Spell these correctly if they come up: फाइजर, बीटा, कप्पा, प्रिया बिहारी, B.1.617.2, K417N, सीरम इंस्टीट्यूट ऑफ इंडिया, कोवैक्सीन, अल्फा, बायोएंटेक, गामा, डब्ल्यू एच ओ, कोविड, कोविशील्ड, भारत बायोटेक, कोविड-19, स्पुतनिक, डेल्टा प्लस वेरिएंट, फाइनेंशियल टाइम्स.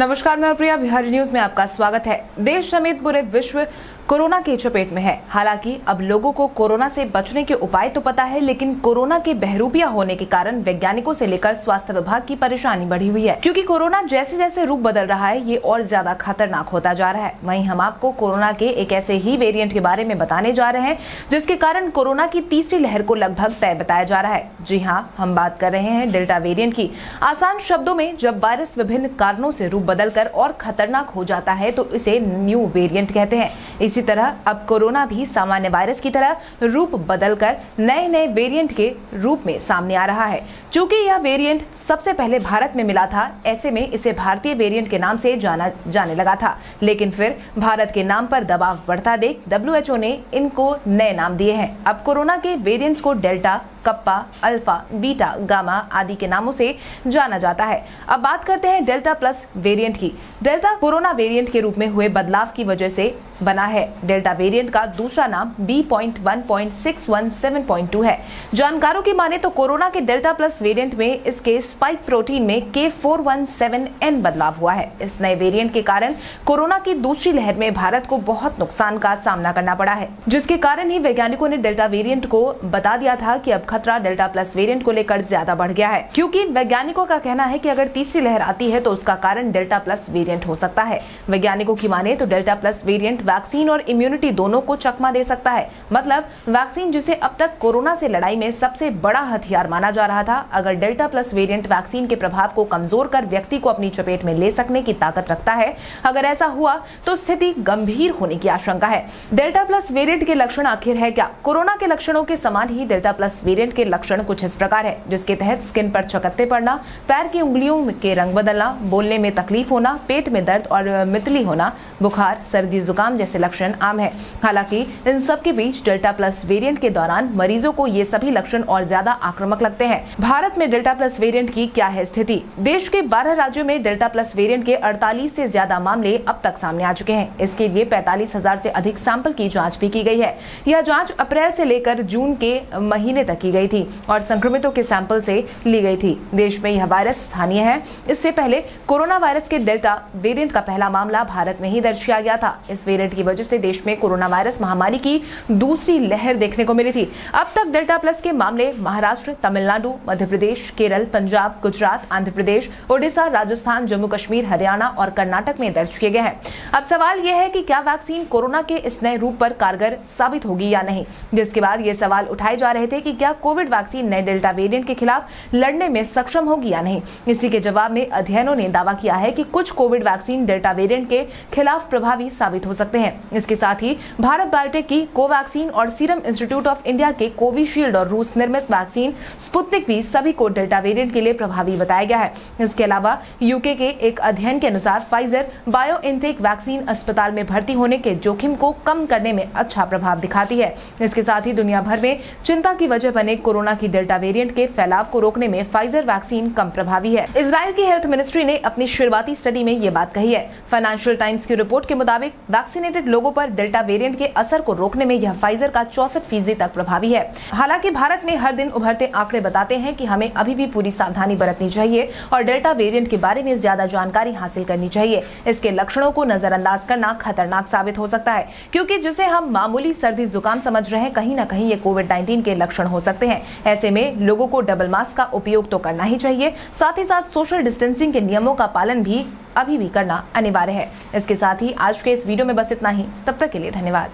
नमस्कार, मैं प्रिया बिहारी, न्यूज में आपका स्वागत है। देश समेत पूरे विश्व कोरोना की चपेट में है। हालांकि अब लोगों को कोरोना से बचने के उपाय तो पता है, लेकिन कोरोना के बहरूपिया होने के कारण वैज्ञानिकों से लेकर स्वास्थ्य विभाग की परेशानी बढ़ी हुई है, क्योंकि कोरोना जैसे जैसे रूप बदल रहा है ये और ज्यादा खतरनाक होता जा रहा है। वहीं हम आपको कोरोना के एक ऐसे ही वेरिएंट के बारे में बताने जा रहे हैं जिसके कारण कोरोना की तीसरी लहर को लगभग तय बताया जा रहा है। जी हाँ, हम बात कर रहे हैं डेल्टा वेरिएंट की। आसान शब्दों में, जब वायरस विभिन्न कारणों से रूप बदलकर और खतरनाक हो जाता है तो इसे न्यू वेरिएंट कहते हैं। इसी तरह अब कोरोना भी सामान्य वायरस की तरह रूप बदलकर नए नए वेरिएंट के रूप में सामने आ रहा है। चूंकि यह वेरिएंट सबसे पहले भारत में मिला था, ऐसे में इसे भारतीय वेरिएंट के नाम से जाना जाने लगा था, लेकिन फिर भारत के नाम पर दबाव बढ़ता देख WHO ने इनको नए नाम दिए हैं। अब कोरोना के वेरिएंट्स को delta, कप्पा, अल्फा, बीटा, गामा आदि के नामों से जाना जाता है। अब बात करते हैं डेल्टा प्लस वेरिएंट की। डेल्टा कोरोना वेरिएंट के रूप में हुए बदलाव की वजह से बना है। डेल्टा वेरिएंट का दूसरा नाम B.1.617.2 है। जानकारों की माने तो कोरोना के डेल्टा प्लस वेरिएंट में इसके स्पाइक प्रोटीन में K417N बदलाव हुआ है। इस नए वेरिएंट के कारण कोरोना की दूसरी लहर में भारत को बहुत नुकसान का सामना करना पड़ा है, जिसके कारण ही वैज्ञानिकों ने डेल्टा वेरिएंट को बता दिया था कि अब खतरा डेल्टा प्लस वेरिएंट को लेकर ज्यादा बढ़ गया है, क्योंकि वैज्ञानिकों का कहना है कि अगर तीसरी लहर आती है तो उसका कारण डेल्टा प्लस वेरिएंट हो सकता है। वैज्ञानिकों की माने तो डेल्टा प्लस वेरिएंट वैक्सीन और इम्यूनिटी दोनों को चकमा दे सकता है। मतलब वैक्सीन, जिसे अब तक कोरोना से लड़ाई में सबसे बड़ा हथियार माना जा रहा था, अगर डेल्टा प्लस वेरिएंट वैक्सीन के प्रभाव को कमजोर कर व्यक्ति को अपनी चपेट में ले सकने की ताकत रखता है। अगर ऐसा हुआ तो स्थिति गंभीर होने की आशंका है। डेल्टा प्लस वेरिएंट के लक्षण आखिर है क्या? कोरोना के लक्षणों के समान ही डेल्टा प्लस वेरिएंट के लक्षण कुछ इस प्रकार है, जिसके तहत स्किन पर चकत्ते पड़ना, पैर की उंगलियों के रंग बदलना, बोलने में तकलीफ होना, पेट में दर्द और मितली होना, बुखार, सर्दी जुकाम जैसे लक्षण आम है। हालांकि इन सब के बीच डेल्टा प्लस वेरिएंट के दौरान मरीजों को ये सभी लक्षण और ज्यादा आक्रामक लगते हैं। भारत में डेल्टा प्लस वेरिएंट की क्या है स्थिति? देश के 12 राज्यों में डेल्टा प्लस वेरिएंट के 48 से ज्यादा मामले अब तक सामने आ चुके हैं। इसके लिए 45,000 से अधिक सैंपल की जाँच भी की गई है। यह जाँच अप्रैल से लेकर जून के महीने तक की गई थी और संक्रमितों के सैंपल से ली गई थी। देश में यह वायरस स्थानीय है। इससे पहले कोरोना वायरस के डेल्टा वेरिएंट का पहला मामला भारत में ही दर्ज किया गया था। इस वेरिएंट की वजह से देश में कोरोना वायरस महामारी की दूसरी लहर देखने को मिली थी। अब तक डेल्टा प्लस के मामले महाराष्ट्र, तमिलनाडु, मध्य प्रदेश, केरल, पंजाब, गुजरात, आंध्र प्रदेश, ओडिशा, राजस्थान, जम्मू कश्मीर, हरियाणा और कर्नाटक में दर्ज किए गए हैं। अब सवाल यह है कि क्या वैक्सीन कोरोना के इस नए रूप पर कारगर साबित होगी या नहीं, जिसके बाद ये सवाल उठाए जा रहे थे कि क्या कोविड वैक्सीन नए डेल्टा वेरिएंट के खिलाफ लड़ने में सक्षम होगी या नहीं। इसी के जवाब में अध्ययनों ने दावा किया है कि कुछ कोविड वैक्सीन डेल्टा वेरिएंट के खिलाफ प्रभावी साबित हो सकते हैं। इसके साथ ही भारत बायोटेक की कोवैक्सीन और सीरम इंस्टीट्यूट ऑफ इंडिया के कोविशील्ड और रूस निर्मित वैक्सीन स्पुतनिक भी सभी को डेल्टा वेरिएंट के लिए प्रभावी बताया गया है। इसके अलावा यूके के एक अध्ययन के अनुसार फाइजर बायोएंटेक वैक्सीन अस्पताल में भर्ती होने के जोखिम को कम करने में अच्छा प्रभाव दिखाती है। इसके साथ ही दुनिया भर में चिंता की वजह बने कोरोना की डेल्टा वेरिएंट के फैलाव को रोकने में फाइजर वैक्सीन कम प्रभावी है। इजराइल की हेल्थ मिनिस्ट्री ने अपनी शुरुआती स्टडी में ये बात कही है। फाइनेंशियल टाइम्स की रिपोर्ट के मुताबिक वैक्सीनेटेड लोगों पर डेल्टा वेरिएंट के असर को रोकने में यह फाइजर का 64% तक प्रभावी है। हालांकि भारत में हर दिन उभरते आंकड़े बताते हैं कि हमें अभी भी पूरी सावधानी बरतनी चाहिए और डेल्टा वेरिएंट के बारे में ज्यादा जानकारी हासिल करनी चाहिए। इसके लक्षणों को नजरअंदाज करना खतरनाक साबित हो सकता है, क्योंकि जिसे हम मामूली सर्दी जुकाम समझ रहे हैं, कहीं न कहीं ये कोविड-19 के लक्षण हो सकते हैं। ऐसे में लोगों को डबल मास्क का उपयोग तो करना ही चाहिए, साथ ही साथ सोशल डिस्टेंसिंग के नियमों का पालन भी अभी भी करना अनिवार्य है। इसके साथ ही आज के इस वीडियो में बस इतना ही। तब तक के लिए धन्यवाद।